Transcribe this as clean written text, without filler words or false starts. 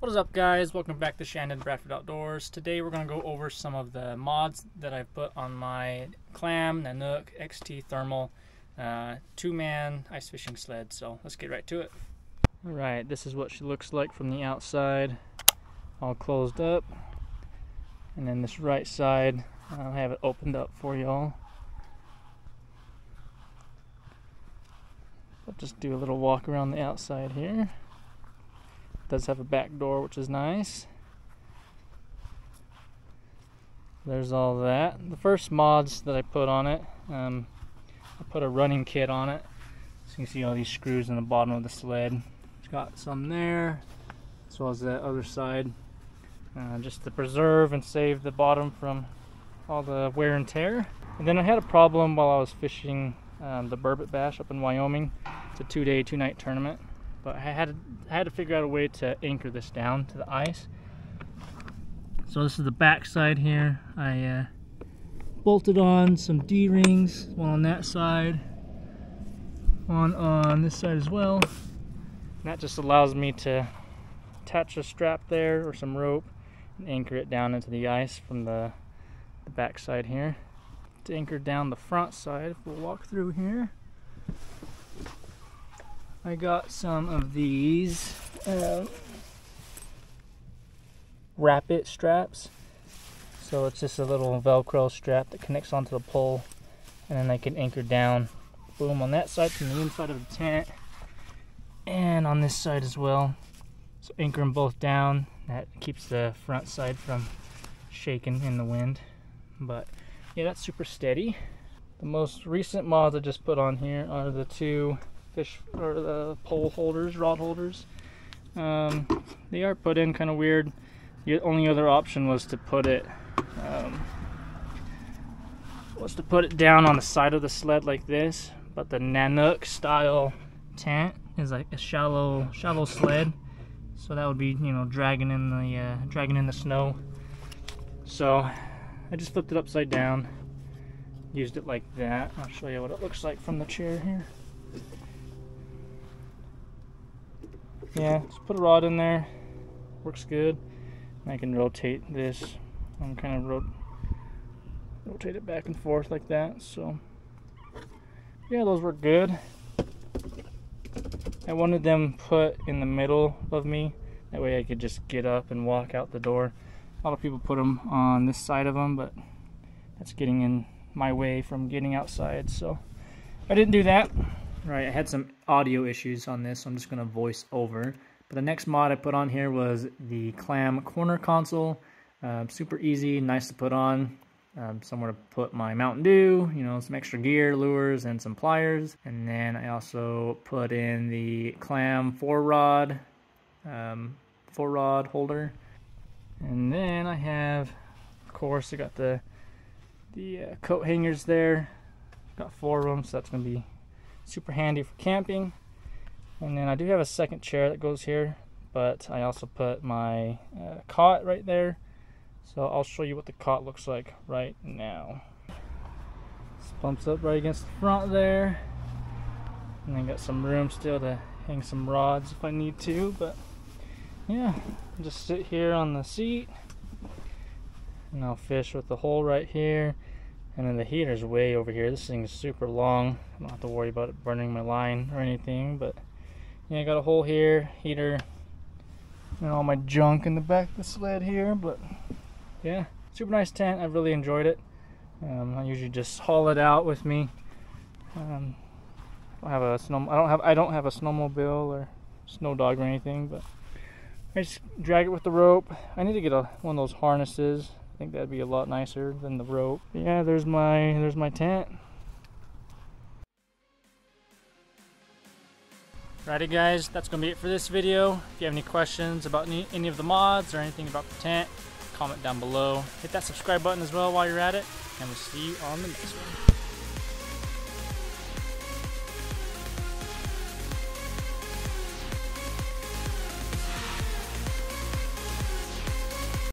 What is up, guys? Welcome back to Shandon Bradford Outdoors. Today we're going to go over some of the mods that I've put on my Clam Nanook XT Thermal two-man ice fishing sled. So let's get right to it. Alright, this is what she looks like from the outside, all closed up. And then this right side, I'll have it opened up for y'all. I'll just do a little walk around the outside here. Does have a back door, which is nice. There's all that. The first mods that I put on it, I put a running kit on it. So you can see all these screws in the bottom of the sled. It's got some there, as well as that other side, just to preserve and save the bottom from all the wear and tear. And then I had a problem while I was fishing the Burbot Bash up in Wyoming. It's a two-day, two-night tournament. But I had to figure out a way to anchor this down to the ice. So this is the back side here. I bolted on some D-rings, one on that side, one on this side as well. And that just allows me to attach a strap there or some rope and anchor it down into the ice from the back side here. To anchor down the front side, we'll walk through here. I got some of these Wrap It Straps. So it's just a little Velcro strap that connects onto the pole, and then I can anchor down, boom, on that side from the inside of the tent, and on this side as well. So anchor them both down. That keeps the front side from shaking in the wind. But yeah, that's super steady. The most recent mods I just put on here are the two fish, or the pole holders, rod holders. They are put in kind of weird. The only other option was to put it down on the side of the sled like this, but the Nanook style tent is like a shallow sled, so that would be, you know, dragging in the snow. So I just flipped it upside down, used it like that. I'll show you what it looks like from the chair here. Yeah, just put a rod in there, works good. And I can rotate this and kind of rotate it back and forth like that. So yeah, those were good. I wanted them put in the middle of me, that way I could just get up and walk out the door. A lot of people put them on this side of them, but that's getting in my way from getting outside, so I didn't do that. Right, I had some audio issues on this, so I'm just going to voice over. But the next mod I put on here was the Clam Corner Console. Super easy, nice to put on. Somewhere to put my Mountain Dew, you know, some extra gear, lures, and some pliers. And then I also put in the Clam four rod holder. And then I have, of course, I got the coat hangers there. Got four of them, so that's going to be super handy for camping. And then I do have a second chair that goes here, but I also put my cot right there, so I'll show you what the cot looks like right now. This bumps up right against the front there, and then got some room still to hang some rods if I need to. But yeah, I'll just sit here on the seat and I'll fish with the hole right here. And then the heater's way over here. This thing is super long. I don't have to worry about it burning my line or anything. But yeah, I got a hole here, heater, and all my junk in the back of the sled here. But yeah, super nice tent. I really enjoyed it. I usually just haul it out with me. I don't have a snowmobile or snow dog or anything. But I just drag it with the rope. I need to get one of those harnesses. I think that'd be a lot nicer than the rope. Yeah, there's my tent. Alrighty, guys, that's gonna be it for this video. If you have any questions about any of the mods or anything about the tent, comment down below. Hit that subscribe button as well while you're at it, and we'll see you on the next one.